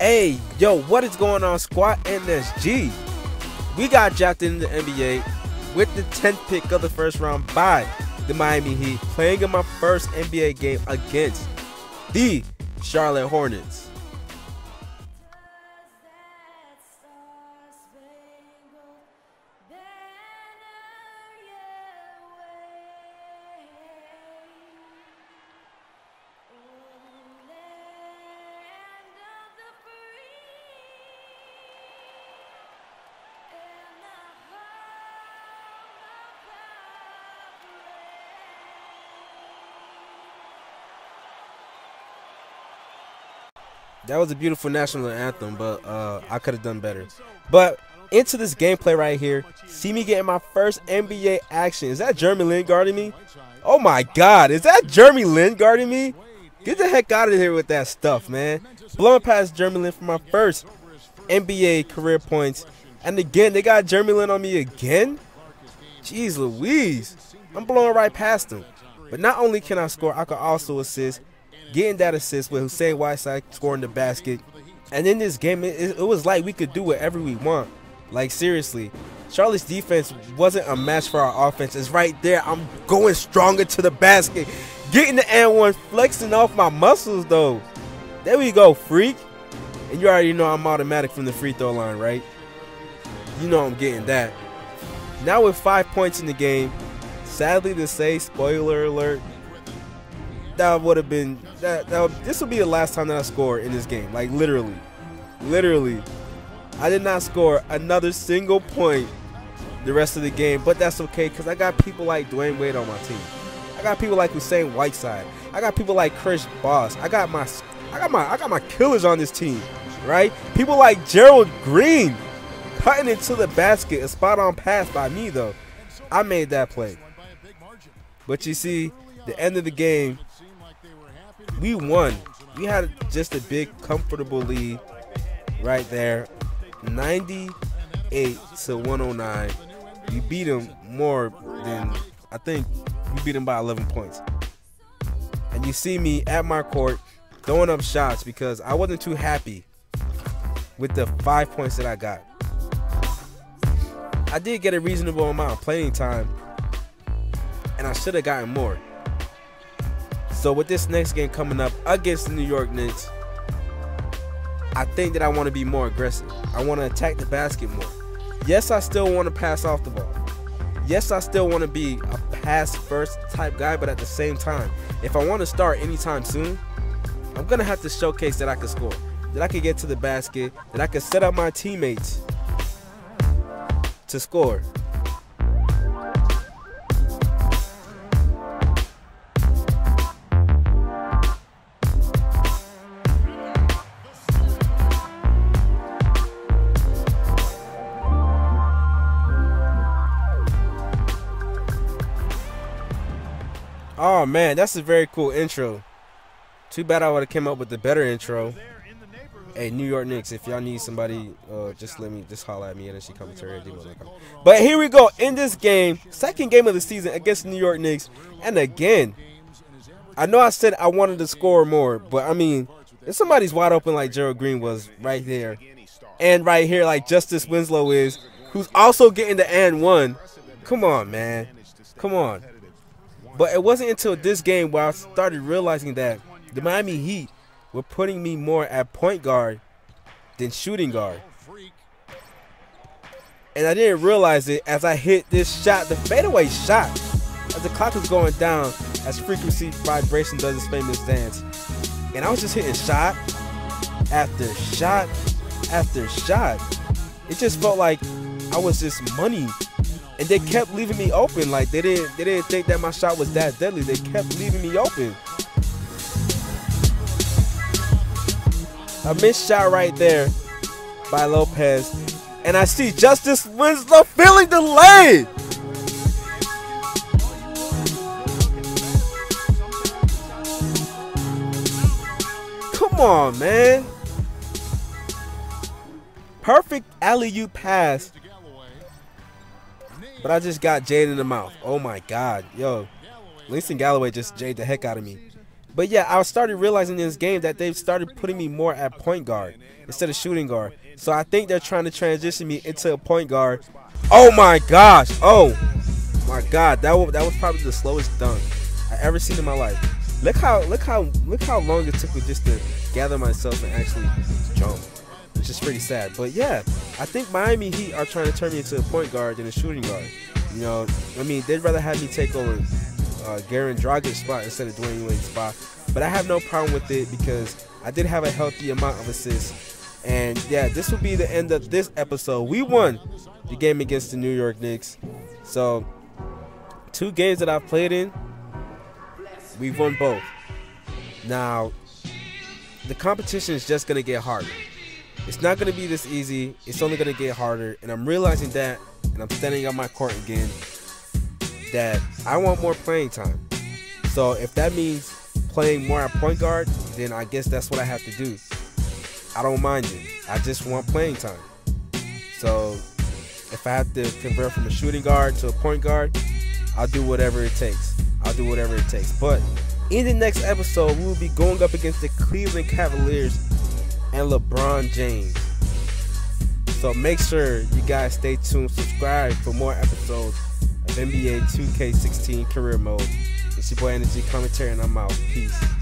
Hey, yo, what is going on, squad? NSG. We got drafted in the NBA with the 10th pick of the first round by the Miami Heat, playing in my first NBA game against the Charlotte Hornets. That was a beautiful national anthem, but I could have done better. But into this gameplay right here, see me getting my first NBA action. Is that Jeremy Lin guarding me? Oh my God, is that Jeremy Lin guarding me? Get the heck out of here with that stuff, man. Blowing past Jeremy Lin for my first NBA career points. And again, they got Jeremy Lin on me again? Jeez Louise, I'm blowing right past him. But not only can I score, I can also assist. Getting that assist with Hassan Whiteside scoring the basket. And in this game, it was like we could do whatever we want. Like, seriously, Charlotte's defense wasn't a match for our offense. It's right there. I'm going stronger to the basket. Getting the and one, flexing off my muscles, though. There we go, freak. And you already know I'm automatic from the free throw line, right? You know I'm getting that. Now with 5 points in the game, sadly to say, spoiler alert, that would have been this would be the last time that I scored in this game. Like, literally I did not score another single point the rest of the game, but that's okay, because I got people like Dwayne Wade on my team. I got people like Hassan Whiteside. I got people like Chris Bosh. I got my killers on this team, right? People like Gerald Green cutting into the basket, a spot on pass by me, though. I made that play. But you see, the end of the game, we won. We had just a big, comfortable lead right there, 98-109. We beat them more than, I think, we beat them by 11 points. And you see me at my court throwing up shots because I wasn't too happy with the 5 points that I got. I did get a reasonable amount of playing time, and I should have gotten more. So with this next game coming up against the New York Knicks, I think that I want to be more aggressive. I want to attack the basket more. Yes, I still want to pass off the ball. Yes, I still want to be a pass-first type guy, but at the same time, if I want to start anytime soon, I'm going to have to showcase that I can score, that I can get to the basket, that I can set up my teammates to score. Oh man, that's a very cool intro. Too bad I would have came up with a better intro. Hey, New York Knicks, if y'all need somebody, just holla at me at NSGCommentary@gmail.com. But here we go in this game, second game of the season against the New York Knicks. And again, I know I said I wanted to score more, but I mean, if somebody's wide open like Gerald Green was right there, and right here like Justice Winslow is, who's also getting the and one. Come on, man. Come on. But it wasn't until this game where I started realizing that the Miami Heat were putting me more at point guard than shooting guard. And I didn't realize it as I hit this shot, the fadeaway shot, as the clock was going down, as frequency vibration does its famous dance. And I was just hitting shot after shot after shot. It just felt like I was just money. And they kept leaving me open. Like, they didn't think that my shot was that deadly. They kept leaving me open. A missed shot right there by Lopez. And I see Justice Winslow feeling the lane. Come on, man. Perfect alley-oop pass. But I just got Jade in the mouth. Oh my God, yo, Lincoln Galloway just Jade the heck out of me. But yeah, I started realizing in this game that they've started putting me more at point guard instead of shooting guard. So I think they're trying to transition me into a point guard. Oh my gosh. Oh my God. That was probably the slowest dunk I ever seen in my life. Look how long it took me just to gather myself and actually jump, which is pretty sad. But yeah, I think Miami Heat are trying to turn me into a point guard than a shooting guard. You know, I mean, they'd rather have me take over Goran Dragic's spot instead of Dwayne Wade's spot. But I have no problem with it because I did have a healthy amount of assists. And yeah, this will be the end of this episode. We won the game against the New York Knicks. So, 2 games that I've played in, we've won both. Now, the competition is just going to get harder. It's not going to be this easy. It's only going to get harder. And I'm realizing that, and I'm standing on my court again, that I want more playing time. So if that means playing more at point guard, then I guess that's what I have to do. I don't mind it. I just want playing time. So if I have to convert from a shooting guard to a point guard, I'll do whatever it takes. I'll do whatever it takes. But in the next episode, we will be going up against the Cleveland Cavaliers and LeBron James. So make sure you guys stay tuned. Subscribe for more episodes of NBA 2K16 Career Mode. It's your boy NSGCommentary, and I'm out. Peace.